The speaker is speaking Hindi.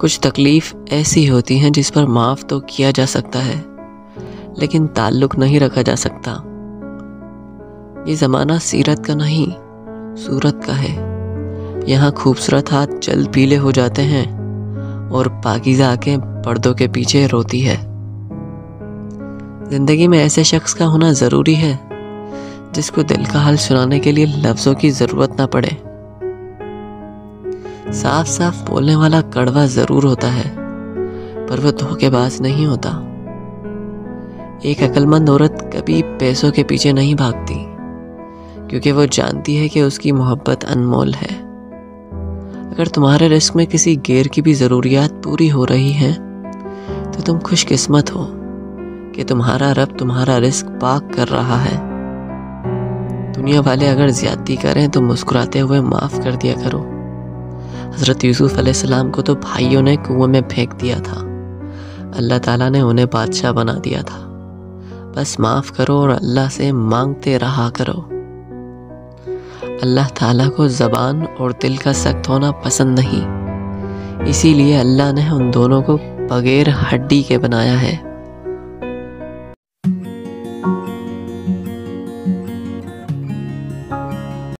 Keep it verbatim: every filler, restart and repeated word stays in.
कुछ तकलीफ़ ऐसी होती हैं जिस पर माफ़ तो किया जा सकता है लेकिन ताल्लुक़ नहीं रखा जा सकता। ये ज़माना सीरत का नहीं सूरत का है। यहाँ खूबसूरत हाथ जल्द पीले हो जाते हैं और पाकीज़ा आंखें पर्दों के पीछे रोती है। ज़िंदगी में ऐसे शख्स का होना ज़रूरी है जिसको दिल का हाल सुनाने के लिए लफ्ज़ों की ज़रूरत ना पड़े। साफ साफ बोलने वाला कड़वा ज़रूर होता है पर वह धोखेबाज नहीं होता। एक अक्लमंद औरत कभी पैसों के पीछे नहीं भागती क्योंकि वो जानती है कि उसकी मोहब्बत अनमोल है। अगर तुम्हारे रिस्क में किसी गैर की भी ज़रूरियात पूरी हो रही हैं तो तुम खुशकिस्मत हो कि तुम्हारा रब तुम्हारा रिस्क पाक कर रहा है। दुनिया वाले अगर ज़्यादती करें तो मुस्कुराते हुए माफ़ कर दिया करो। हज़रत यूसुफ़ अलैहिस्सलाम को तो भाइयों ने कुएं में फेंक दिया था, अल्लाह ताला ने उन्हें बादशाह बना दिया था। बस माफ़ करो और अल्लाह से मांगते रहा करो। अल्लाह ताला को ज़बान और दिल का सख्त होना पसंद नहीं, इसीलिए अल्लाह ने उन दोनों को बग़ैर हड्डी के बनाया है।